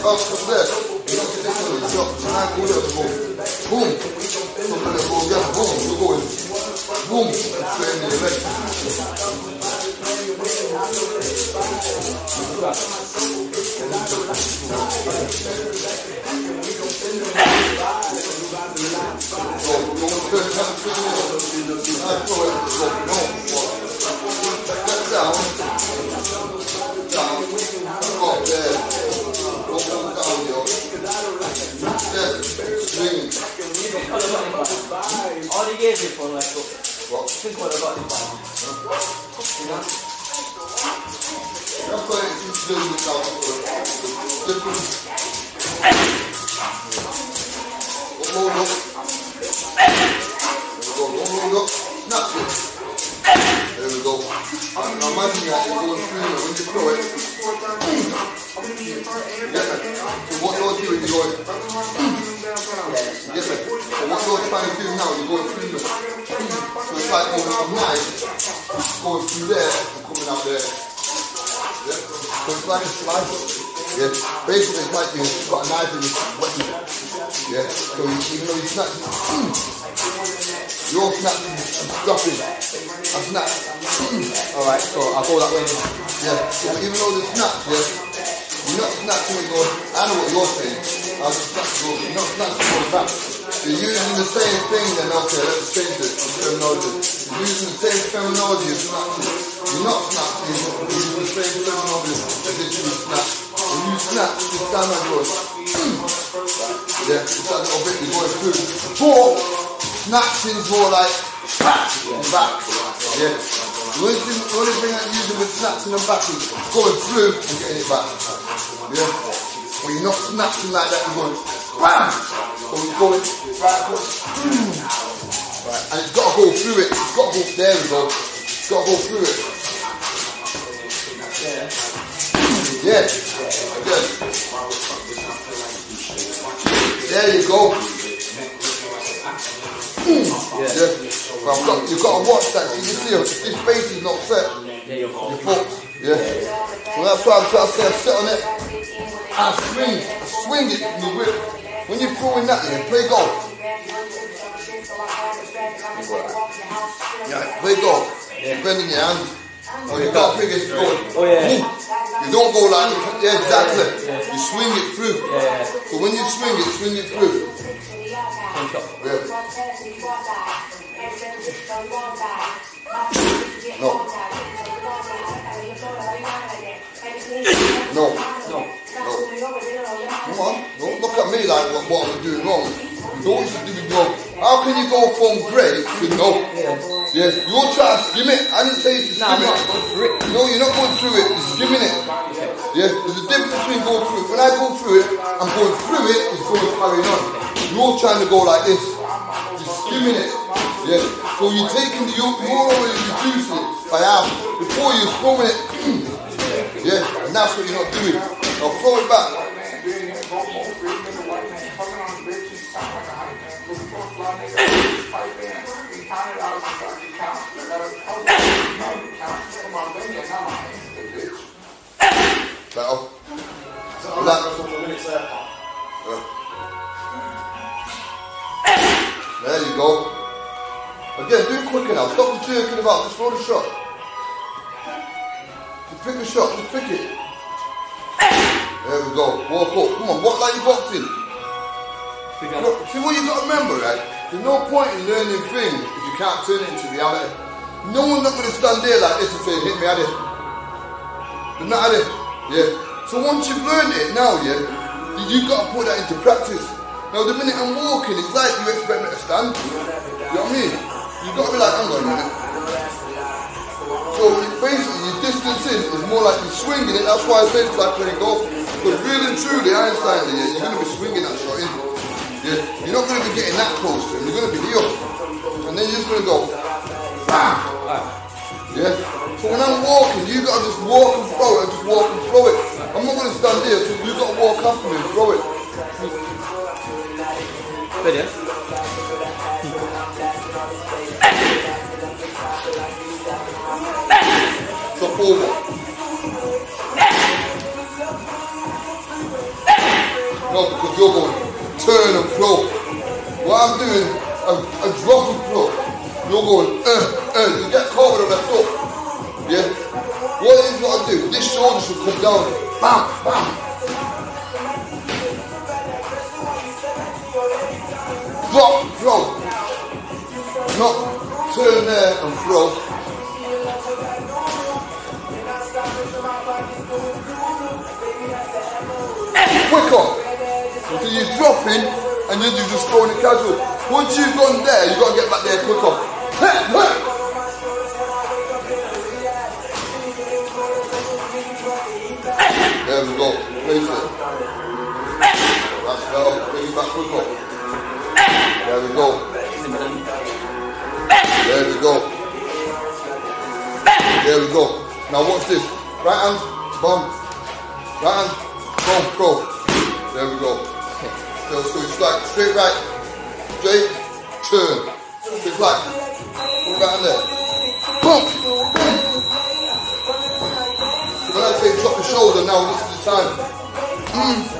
Over. No, because you're going to turn and flow. What I'm doing, I drop the flow. You're going, you get covered on that floor. Yeah? What it is what I do? This shoulder should come down. Bam, bam. Drop, throw. Drop, turn there and throw. Quicker. So you're dropping and you're just throwing it casual. Once you've gone there, you've got to get back there quicker. There we go. Place it. That's better. Bring it back quicker. There we go. There we go. There we go. Now watch this. Right hand, bum. Right hand, bum, throw. There we go. So it's like straight right, straight, turn. Straight right. Put that in there. Boom! So when I say drop the shoulder, now this is the time.